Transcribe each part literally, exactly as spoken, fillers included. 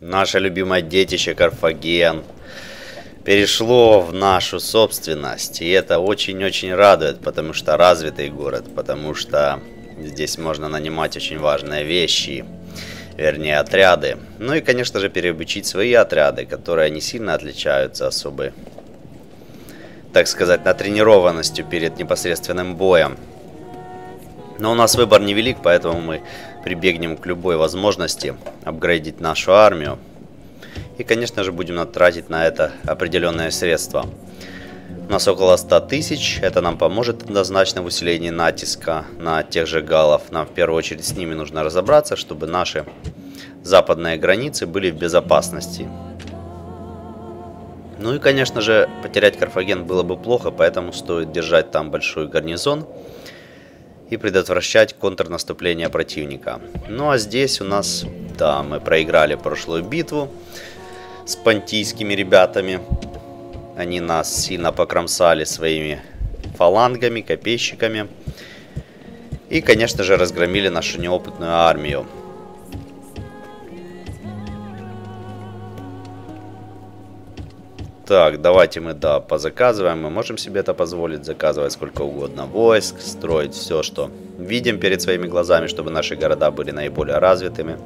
Наше любимое детище Карфаген перешло в нашу собственность, и это очень-очень радует, потому что развитый город, потому что здесь можно нанимать очень важные вещи, вернее отряды. Ну и, конечно же, переобучить свои отряды, которые не сильно отличаются особой, так сказать, натренированностью перед непосредственным боем. Но у нас выбор невелик, поэтому мы прибегнем к любой возможности апгрейдить нашу армию. И, конечно же, будем тратить на это определенные средства. У нас около ста тысяч. Это нам поможет однозначно в усилении натиска на тех же галлов. Нам в первую очередь с ними нужно разобраться, чтобы наши западные границы были в безопасности. Ну и, конечно же, потерять Карфаген было бы плохо, поэтому стоит держать там большой гарнизон и предотвращать контрнаступление противника. Ну а здесь у нас, да, мы проиграли прошлую битву с понтийскими ребятами. Они нас сильно покромсали своими фалангами, копейщиками. И, конечно же, разгромили нашу неопытную армию. Так, давайте мы, да, позаказываем. Мы можем себе это позволить, заказывать сколько угодно войск, строить все, что видим перед своими глазами, чтобы наши города были наиболее развитыми.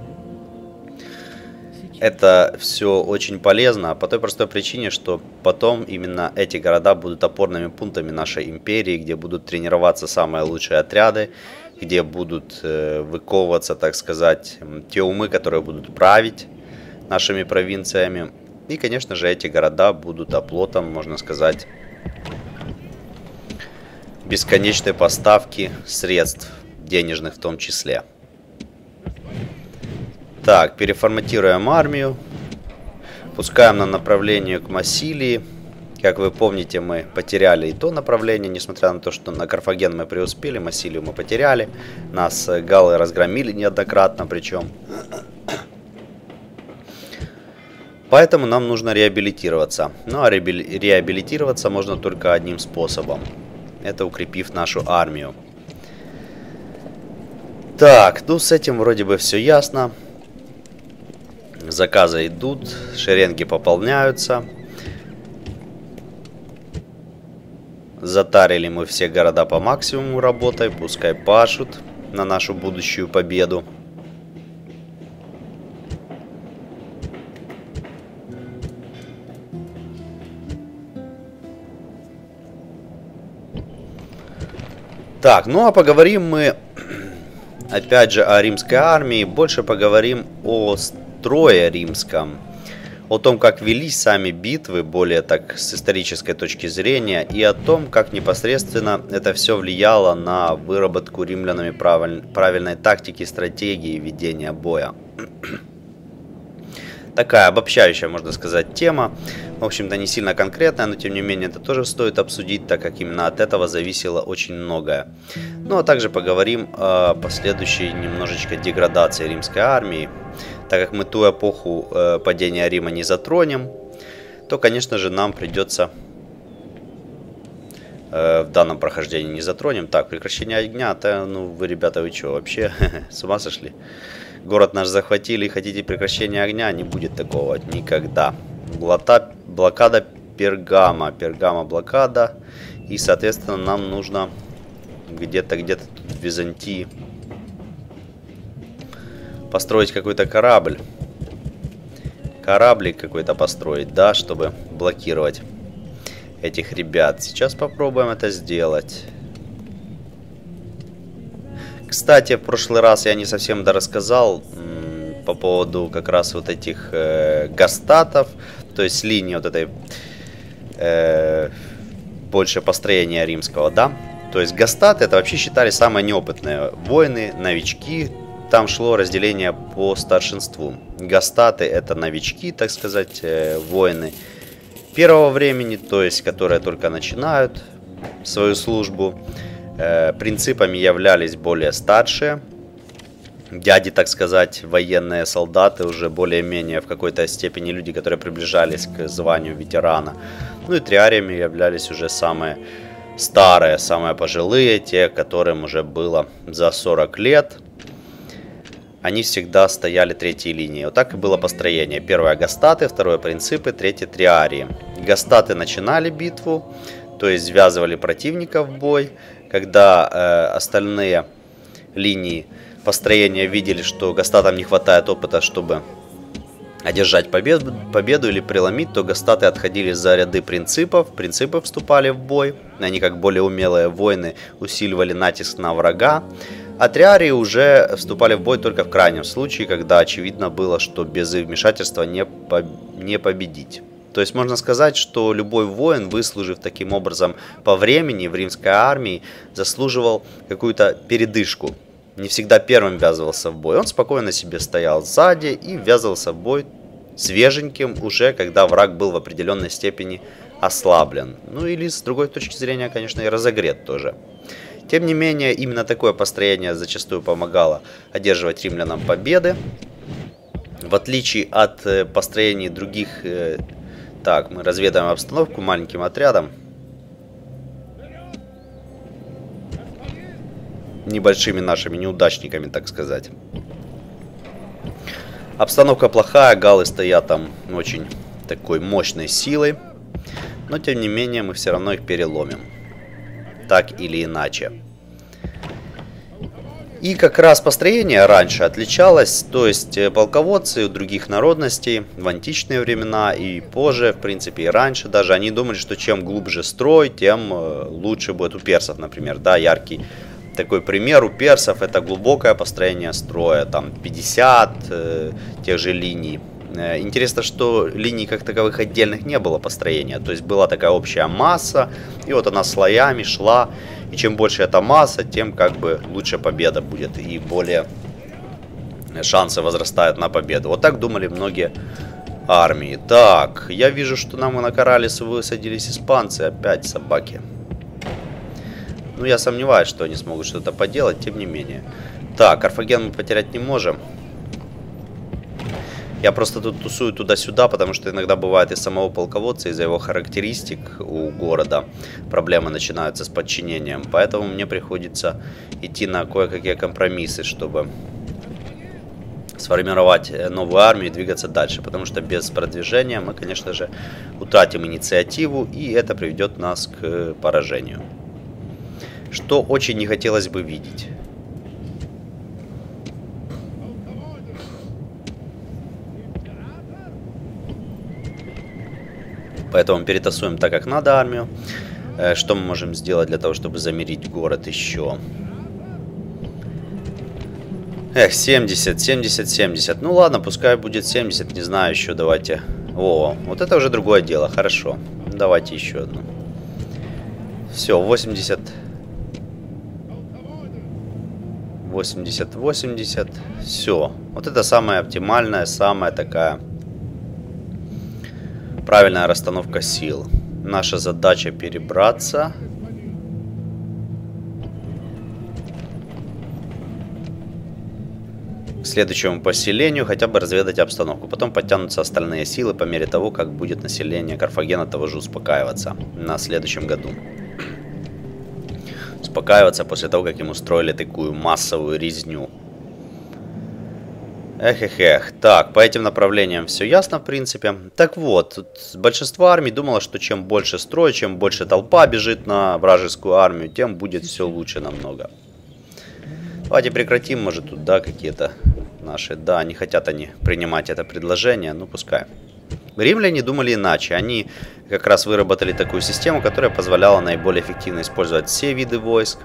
Это все очень полезно по той простой причине, что потом именно эти города будут опорными пунктами нашей империи, где будут тренироваться самые лучшие отряды, где будут э, выковываться, так сказать, те умы, которые будут править нашими провинциями. И, конечно же, эти города будут оплотом, можно сказать, бесконечной поставки средств, денежных в том числе. Так, переформатируем армию, пускаем на направление к Массилии. Как вы помните, мы потеряли и то направление, несмотря на то, что на Карфаген мы преуспели, Массилию мы потеряли. Нас галлы разгромили неоднократно, причем. Поэтому нам нужно реабилитироваться. Ну а реабилитироваться можно только одним способом. Это укрепив нашу армию. Так, ну с этим вроде бы все ясно. Заказы идут, шеренги пополняются. Затарили мы все города по максимуму работой, пускай пашут на нашу будущую победу. Так, ну а поговорим мы опять же о римской армии, больше поговорим о трое римском, о том, как велись сами битвы, более так с исторической точки зрения, и о том, как непосредственно это все влияло на выработку римлянами правиль... правильной тактики, стратегии ведения боя. Такая обобщающая, можно сказать, тема, в общем-то не сильно конкретная, но тем не менее это тоже стоит обсудить, так как именно от этого зависело очень многое. Ну а также поговорим о последующей немножечко деградации римской армии, так как мы ту эпоху э, падения Рима не затронем, то, конечно же, нам придется э, в данном прохождении не затронем. Так, прекращение огня, то, ну вы, ребята, вы что, вообще с ума сошли? Город наш захватили и хотите прекращения огня? Не будет такого никогда. Блата, блокада Пергама. Пергама блокада. И, соответственно, нам нужно где-то, где-то тут в Византии построить какой-то корабль. Кораблик какой-то построить, да, чтобы блокировать этих ребят. Сейчас попробуем это сделать. Кстати, в прошлый раз я не совсем дорассказал по поводу как раз вот этих э, гастатов, то есть линии вот этой э, больше построения римского, да. То есть гастаты это вообще считали самые неопытные воины, новички. Там шло разделение по старшинству. Гастаты это новички, так сказать, э, воины первого времени, то есть которые только начинают свою службу. Принципами являлись более старшие дяди, так сказать, военные солдаты, уже более-менее в какой-то степени люди, которые приближались к званию ветерана. Ну и триариями являлись уже самые старые, самые пожилые, те, которым уже было за сорок лет. они всегда стояли третьей линии. Вот так и было построение. Первое гастаты, второе принципы, третье триарии. Гастаты начинали битву, то есть связывали противника в бой. Когда э, остальные линии построения видели, что гастатам не хватает опыта, чтобы одержать победу, победу или преломить, то гастаты отходили за ряды принципов, принципы вступали в бой, они как более умелые воины усиливали натиск на врага, а триарии уже вступали в бой только в крайнем случае, когда очевидно было, что без их вмешательства не, по... не победить. То есть можно сказать, что любой воин, выслужив таким образом по времени в римской армии, заслуживал какую-то передышку. Не всегда первым ввязывался в бой, он спокойно себе стоял сзади и ввязывался в бой свеженьким уже, когда враг был в определенной степени ослаблен. Ну или с другой точки зрения, конечно, и разогрет тоже. Тем не менее, именно такое построение зачастую помогало одерживать римлянам победы. В отличие от построений других... Так, мы разведаем обстановку маленьким отрядом. Небольшими нашими неудачниками, так сказать. Обстановка плохая, галы стоят там очень такой мощной силой. Но тем не менее мы все равно их переломим. Так или иначе. И как раз построение раньше отличалось. То есть полководцы у других народностей в античные времена и позже, в принципе и раньше даже, они думали, что чем глубже строй, тем лучше будет у персов, например. Да, яркий такой пример у персов — это глубокое построение строя, там пятьдесят э, тех же линий. Э, интересно, что линий как таковых отдельных не было построения, то есть была такая общая масса, и вот она слоями шла, и чем больше эта масса, тем как бы лучше победа будет, и более шансы возрастают на победу. Вот так думали многие армии. Так, я вижу, что нам и на Каралис высадились испанцы, опять собаки. Ну, я сомневаюсь, что они смогут что-то поделать, тем не менее. Так, Карфаген мы потерять не можем. Я просто тут тусую туда-сюда, потому что иногда бывает и самого полководца, из-за его характеристик у города проблемы начинаются с подчинением. Поэтому мне приходится идти на кое-какие компромиссы, чтобы сформировать новую армию и двигаться дальше. Потому что без продвижения мы, конечно же, утратим инициативу, и это приведет нас к поражению. Что очень не хотелось бы видеть. Поэтому перетасуем так, как надо, армию. Что мы можем сделать для того, чтобы замерить город еще? Эх, семьдесят, семьдесят, семьдесят. Ну ладно, пускай будет семьдесят, не знаю еще, давайте. О, вот это уже другое дело, хорошо. Давайте еще одну. Все, восемьдесят... восемьдесят, восемьдесят, все. Вот это самая оптимальная, самая такая правильная расстановка сил. Наша задача перебраться. К следующему поселению хотя бы разведать обстановку. Потом подтянутся остальные силы по мере того, как будет население Карфагена того же успокаиваться на следующем году. Успокаиваться после того, как им устроили такую массовую резню. Эх, эх, эх. Так, по этим направлениям все ясно, в принципе. Так вот, тут большинство армий думало, что чем больше строй, чем больше толпа бежит на вражескую армию, тем будет все лучше намного. Давайте прекратим, может, тут, да, какие-то наши. Да, не хотят они принимать это предложение, ну пускай. Римляне думали иначе, они как раз выработали такую систему, которая позволяла наиболее эффективно использовать все виды войск,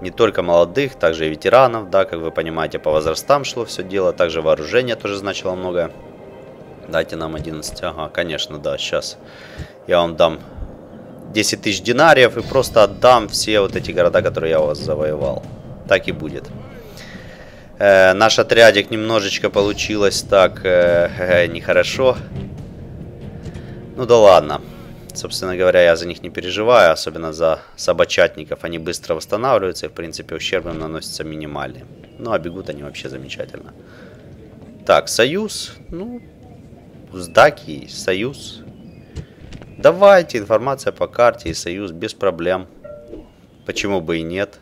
не только молодых, также и ветеранов, да, как вы понимаете, по возрастам шло все дело, также вооружение тоже значило многое. Дайте нам одиннадцать, ага, конечно, да, сейчас я вам дам десять тысяч динариев и просто отдам все вот эти города, которые я у вас завоевал, так и будет. Э, наш отрядик немножечко получилось так э, э, нехорошо. Ну да ладно. Собственно говоря, я за них не переживаю, особенно за собачатников. Они быстро восстанавливаются и, в принципе, ущерб им наносится минимальный. Ну а бегут они вообще замечательно. Так, союз. Ну, с Дакией, союз. Давайте, информация по карте и союз без проблем. Почему бы и нет?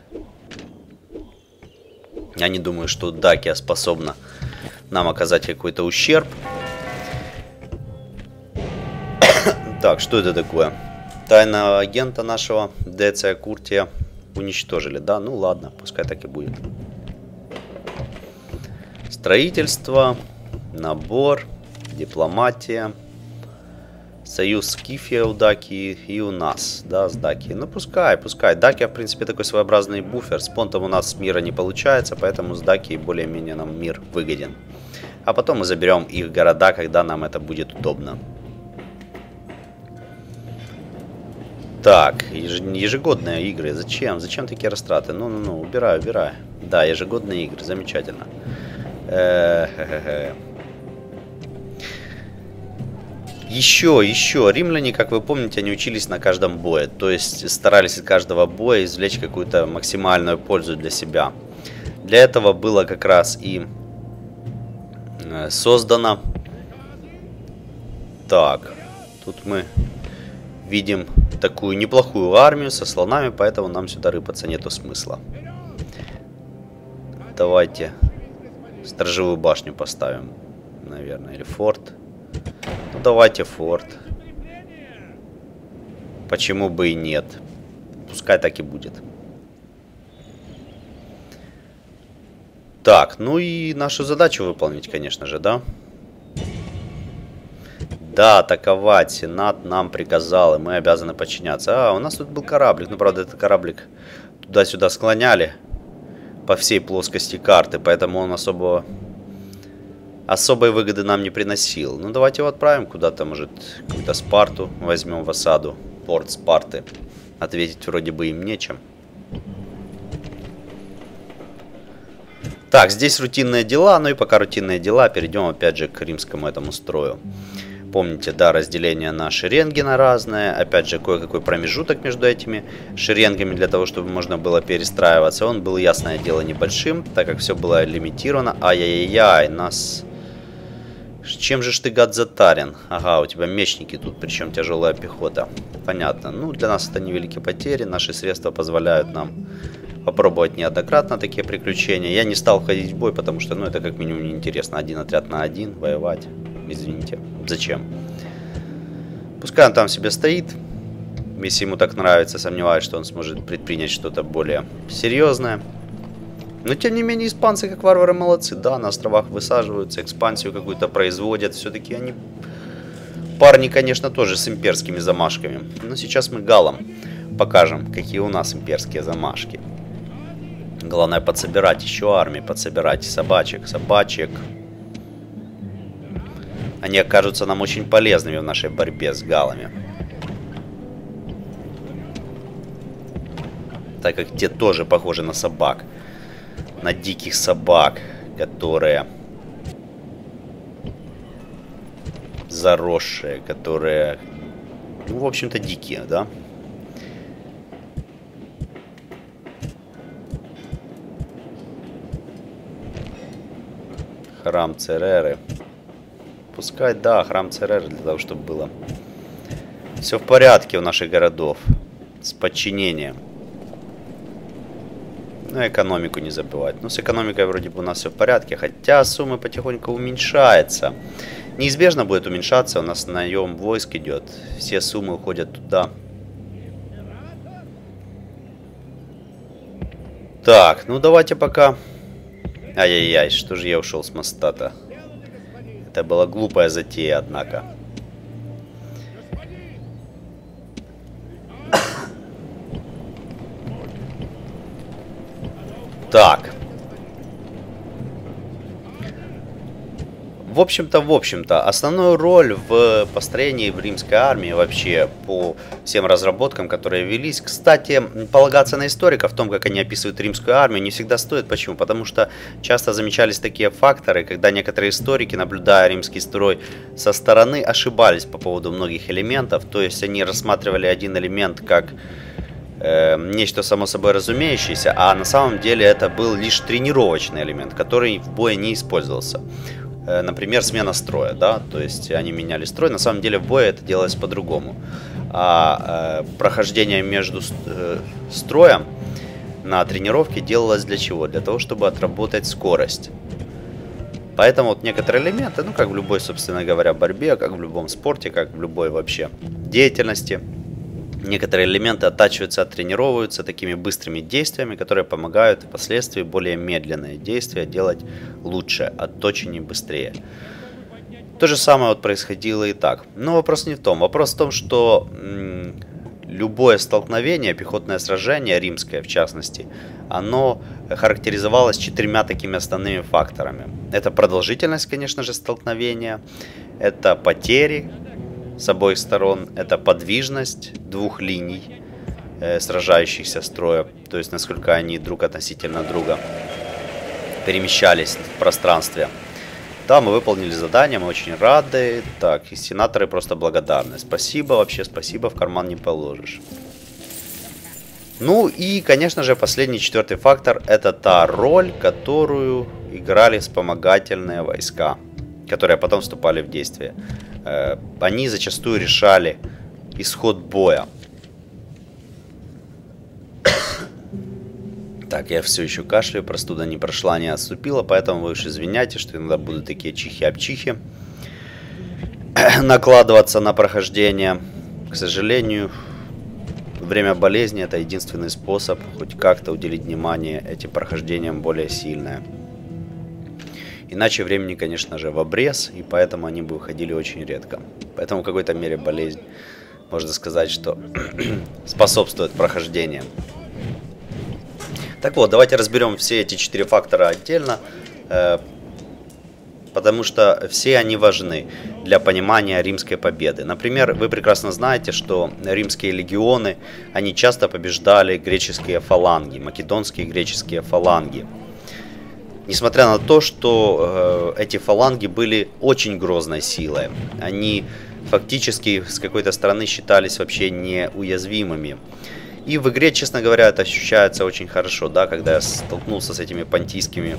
Я не думаю, что Дакия способна нам оказать какой-то ущерб. Так, что это такое? Тайного агента нашего, Деция Курция, уничтожили, да? Ну ладно, пускай так и будет. Строительство, набор, дипломатия, союз с Кифия у Дакии и у нас, да, с Дакией. Ну пускай, пускай. Дакия, в принципе, такой своеобразный буфер. С Понтом у нас мира не получается, поэтому с Дакией более-менее нам мир выгоден. А потом мы заберем их города, когда нам это будет удобно. Так, ежегодные игры. Зачем? Зачем такие растраты? Ну-ну-ну, убирай, убирай. Да, ежегодные игры, замечательно. Еще, еще. Римляне, как вы помните, они учились на каждом бое. То есть старались из каждого боя извлечь какую-то максимальную пользу для себя. Для этого было как раз и создано... Так, тут мы видим... такую неплохую армию со слонами, поэтому нам сюда рыпаться нету смысла. Давайте сторожевую башню поставим, наверное, или форт. Ну, давайте форт. Почему бы и нет? Пускай так и будет. Так, ну и нашу задачу выполнить, конечно же, да? Да, атаковать. Сенат нам приказал, и мы обязаны подчиняться. А, у нас тут был кораблик. Ну, правда, этот кораблик туда-сюда склоняли по всей плоскости карты, поэтому он особо... особой выгоды нам не приносил. Ну, давайте его отправим куда-то, может, какую-то Спарту возьмем в осаду. Порт Спарты. Ответить вроде бы им нечем. Так, здесь рутинные дела. Ну и пока рутинные дела, перейдем опять же к римскому этому строю. Помните, да, разделение на шеренги на разные. Опять же, кое-какой промежуток между этими шеренгами, для того, чтобы можно было перестраиваться. Он был, ясное дело, небольшим, так как все было лимитировано. Ай-яй-яй, нас... Чем же ж ты, гад, затарен? Ага, у тебя мечники тут, причем тяжелая пехота. Понятно. Ну, для нас это невеликие потери. Наши средства позволяют нам попробовать неоднократно такие приключения. Я не стал ходить в бой, потому что, ну, это как минимум неинтересно. Один отряд на один, воевать... Извините, зачем? Пускай он там себе стоит. Если ему так нравится, сомневаюсь, что он сможет предпринять что-то более серьезное. Но тем не менее, испанцы как варвары молодцы. Да, на островах высаживаются, экспансию какую-то производят. Все-таки они парни, конечно, тоже с имперскими замашками. Но сейчас мы галам покажем, какие у нас имперские замашки. Главное подсобирать еще армии, подсобирать собачек, собачек. Они окажутся нам очень полезными в нашей борьбе с галами. Так как те тоже похожи на собак. На диких собак, которые... заросшие, которые... Ну, в общем-то, дикие, да? Храм Цереры. Пускай, да, храм Цереры, для того, чтобы было все в порядке у наших городов. С подчинением. Ну, экономику не забывать. Ну, с экономикой вроде бы у нас все в порядке. Хотя сумма потихоньку уменьшается. Неизбежно будет уменьшаться. У нас наем войск идет. Все суммы уходят туда. Так, ну давайте пока... Ай-яй-яй, что же я ушел с моста-то? Это была глупая затея, однако. Так. В общем-то, в общем-то, основную роль в построении в римской армии вообще по всем разработкам, которые велись. Кстати, полагаться на историков в том, как они описывают римскую армию, не всегда стоит. Почему? Потому что часто замечались такие факторы, когда некоторые историки, наблюдая римский строй со стороны, ошибались по поводу многих элементов. То есть они рассматривали один элемент как... нечто само собой разумеющееся, а на самом деле это был лишь тренировочный элемент, который в бое не использовался. Например, смена строя, да, то есть они меняли строй, на самом деле в бое это делалось по-другому. А прохождение между строем на тренировке делалось для чего? Для того, чтобы отработать скорость. Поэтому вот некоторые элементы, ну как в любой, собственно говоря, борьбе, как в любом спорте, как в любой вообще деятельности, некоторые элементы оттачиваются, оттренировываются такими быстрыми действиями, которые помогают впоследствии более медленные действия делать лучше, отточеннее, быстрее. То же самое вот происходило и так. Но вопрос не в том. Вопрос в том, что м, любое столкновение, пехотное сражение, римское в частности, оно характеризовалось четырьмя такими основными факторами. Это продолжительность, конечно же, столкновения, это потери с обоих сторон, это подвижность двух линий э, сражающихся строя, то есть насколько они друг относительно друга перемещались в пространстве. Да, мы выполнили задание, мы очень рады. Так, и сенаторы просто благодарны. Спасибо, вообще спасибо, в карман не положишь. Ну и, конечно же, последний, четвертый фактор, это та роль, которую играли вспомогательные войска, которые потом вступали в действие. Они зачастую решали исход боя. Так, я все еще кашляю, простуда не прошла, не отступила, поэтому вы уж извиняйте, что иногда будут такие чихи-обчихи накладываться на прохождение. К сожалению, время болезни — это единственный способ хоть как-то уделить внимание этим прохождениям более сильное. Иначе времени, конечно же, в обрез, и поэтому они бы выходили очень редко. Поэтому в какой-то мере болезнь, можно сказать, что способствует прохождению. Так вот, давайте разберем все эти четыре фактора отдельно, э, потому что все они важны для понимания римской победы. Например, вы прекрасно знаете, что римские легионы, они часто побеждали греческие фаланги, македонские греческие фаланги. Несмотря на то, что э, эти фаланги были очень грозной силой, они фактически с какой-то стороны считались вообще неуязвимыми. И в игре, честно говоря, это ощущается очень хорошо, да, когда я столкнулся с этими понтийскими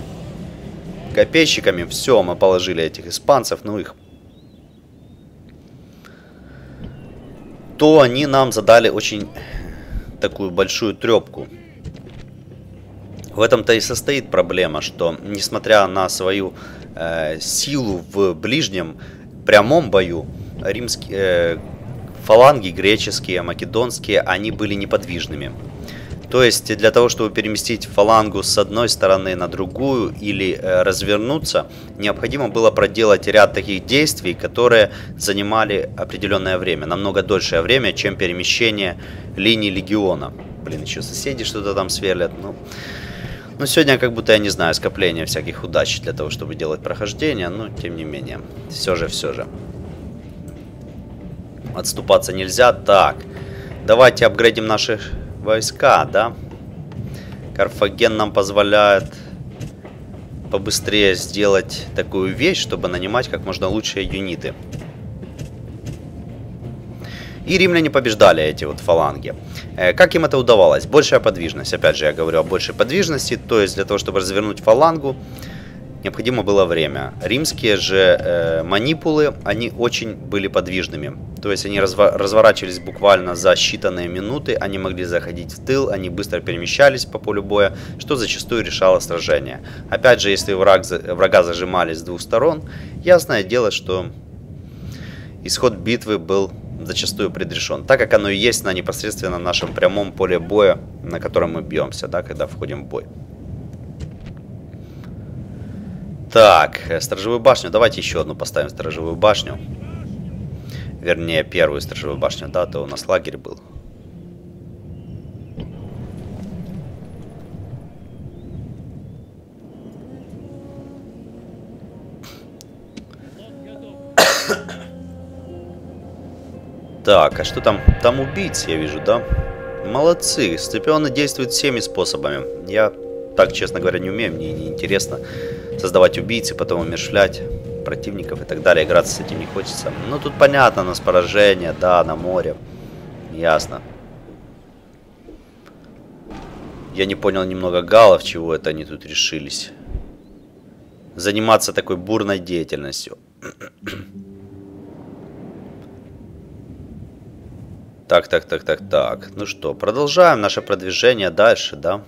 копейщиками, все, мы положили этих испанцев, ну их. То они нам задали очень такую большую трепку. В этом-то и состоит проблема, что несмотря на свою э, силу в ближнем прямом бою, римские... Э, фаланги греческие, македонские, они были неподвижными. То есть для того, чтобы переместить фалангу с одной стороны на другую или э, развернуться, необходимо было проделать ряд таких действий, которые занимали определенное время, намного дольшее время, чем перемещение линий легиона. Блин, еще соседи что-то там сверлят. Ну, ну сегодня как будто, я не знаю, скопление всяких удач для того, чтобы делать прохождение, но тем не менее, все же, все же. Отступаться нельзя. Так, давайте апгрейдим наши войска, да? Карфаген нам позволяет побыстрее сделать такую вещь, чтобы нанимать как можно лучшие юниты. И римляне побеждали эти вот фаланги. Как им это удавалось? Большая подвижность. Опять же, я говорю о большей подвижности. То есть для того, чтобы развернуть фалангу, необходимо было время. Римские же э, манипулы, они очень были подвижными. То есть они разво- разворачивались буквально за считанные минуты, они могли заходить в тыл, они быстро перемещались по полю боя, что зачастую решало сражение. Опять же, если враг, врага зажимали с двух сторон, ясное дело, что исход битвы был зачастую предрешен, так как оно и есть на непосредственно нашем прямом поле боя, на котором мы бьемся, да, когда входим в бой. Так, сторожевую башню. Давайте еще одну поставим сторожевую башню. Вернее, первую сторожевую башню. Да, то у нас лагерь был. Так, а что там? Там убийцы, я вижу, да? Молодцы. Сципионы действуют всеми способами. Я так, честно говоря, не умею. Мне неинтересно создавать убийцы, потом умерщвлять противников и так далее. Играться с этим не хочется. Ну, тут понятно, у нас поражение, да, на море. Ясно. Я не понял немного галлов, чего это они тут решились. Заниматься такой бурной деятельностью. Так, так, так, так, так. Ну что, продолжаем наше продвижение дальше, да?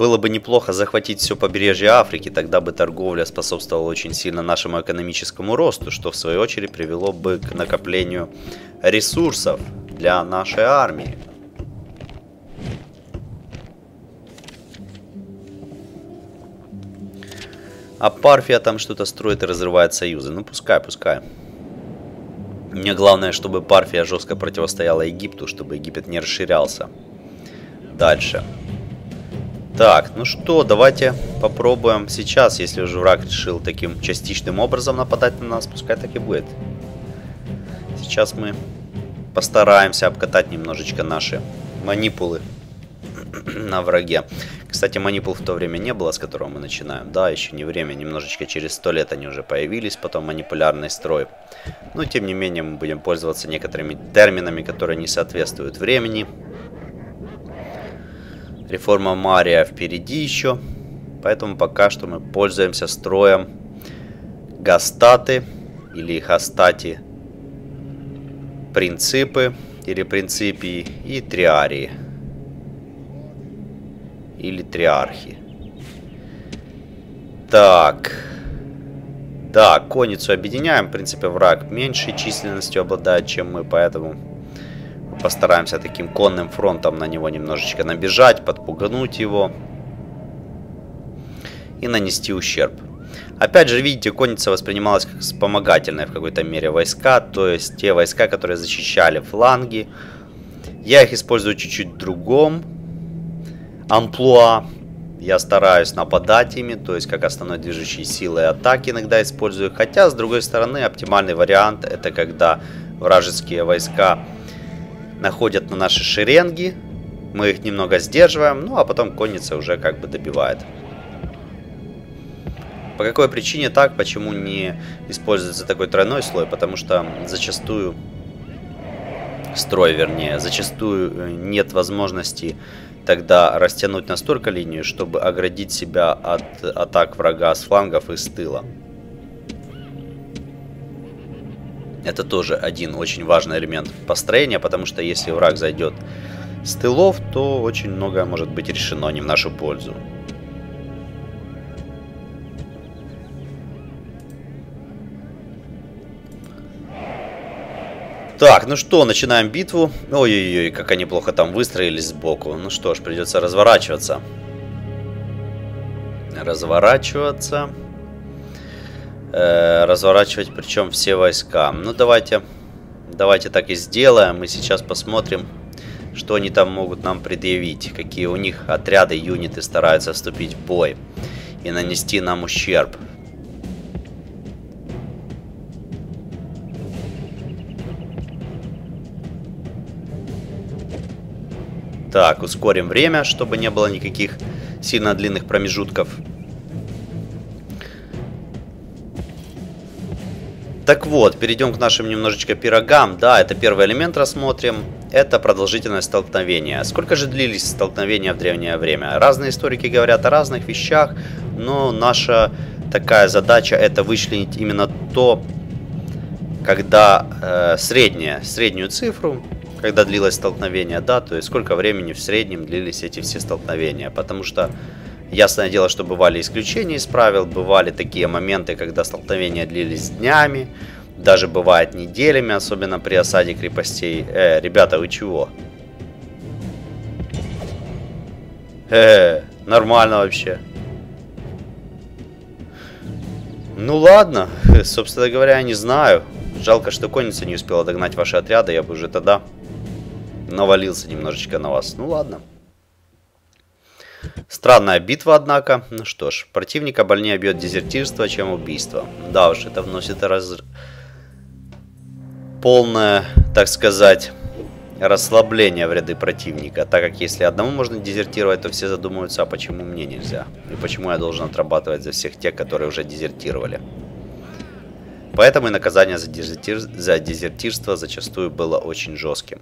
Было бы неплохо захватить все побережье Африки, тогда бы торговля способствовала очень сильно нашему экономическому росту, что в свою очередь привело бы к накоплению ресурсов для нашей армии. А Парфия там что-то строит и разрывает союзы. Ну пускай, пускай. Мне главное, чтобы Парфия жестко противостояла Египту, чтобы Египет не расширялся. Дальше. Так, ну что, давайте попробуем сейчас, если уже враг решил таким частичным образом нападать на нас, пускай так и будет. Сейчас мы постараемся обкатать немножечко наши манипулы на враге. Кстати, манипул в то время не было, с которого мы начинаем. Да, еще не время, немножечко через сто лет они уже появились, потом манипулярный строй. Но, тем не менее, мы будем пользоваться некоторыми терминами, которые не соответствуют времени. Реформа Мария впереди еще, поэтому пока что мы пользуемся строем гастаты или гастати, принципы или принципии и триарии. Или триархи. Так. Да, конницу объединяем. В принципе, враг меньшей численностью обладает, чем мы. Поэтому постараемся таким конным фронтом на него немножечко набежать, подпугнуть его. И нанести ущерб. Опять же, видите, конница воспринималась как вспомогательная в какой-то мере войска. То есть те войска, которые защищали фланги. Я их использую чуть-чуть в другом амплуа. Я стараюсь нападать ими, то есть как основной движущей силой атаки иногда использую. Хотя, с другой стороны, оптимальный вариант это когда вражеские войска находят на наши шеренги. Мы их немного сдерживаем, ну а потом конница уже как бы добивает. По какой причине так? Почему не используется такой тройной слой? Потому что зачастую... Строй, вернее, зачастую нет возможности тогда растянуть настолько линию, чтобы оградить себя от атак врага с флангов и с тыла. Это тоже один очень важный элемент построения, потому что если враг зайдет с тылов, то очень многое может быть решено не в нашу пользу. Так, ну что, начинаем битву. Ой-ой-ой, как они плохо там выстроились сбоку. Ну что ж, придется разворачиваться. Разворачиваться. Э-э, разворачивать, причем все войска. Ну давайте, давайте так и сделаем. Мы сейчас посмотрим, что они там могут нам предъявить. Какие у них отряды, юниты стараются вступить в бой и нанести нам ущерб. Так, ускорим время, чтобы не было никаких сильно длинных промежутков. Так вот, перейдем к нашим немножечко пирогам. Да, это первый элемент рассмотрим. Это продолжительность столкновения. Сколько же длились столкновения в древнее время? Разные историки говорят о разных вещах, но наша такая задача это вычленить именно то, когда э, средняя, среднюю цифру... Когда длилось столкновение, да, то есть сколько времени в среднем длились эти все столкновения. Потому что, ясное дело, что бывали исключения из правил, бывали такие моменты, когда столкновения длились днями, даже бывает неделями, особенно при осаде крепостей. Э, ребята, вы чего? Э, нормально вообще. Ну ладно, собственно говоря, я не знаю. Жалко, что конница не успела догнать ваши отряды, я бы уже тогда... навалился немножечко на вас. Ну ладно. Странная битва, однако. Ну что ж, противника больнее бьет дезертирство, чем убийство. Да уж, это вносит раз... полное, так сказать, расслабление в ряды противника. Так как если одному можно дезертировать, то все задумываются, а почему мне нельзя? И почему я должен отрабатывать за всех тех, которые уже дезертировали? Поэтому и наказание за дезертир... за дезертирство зачастую было очень жестким.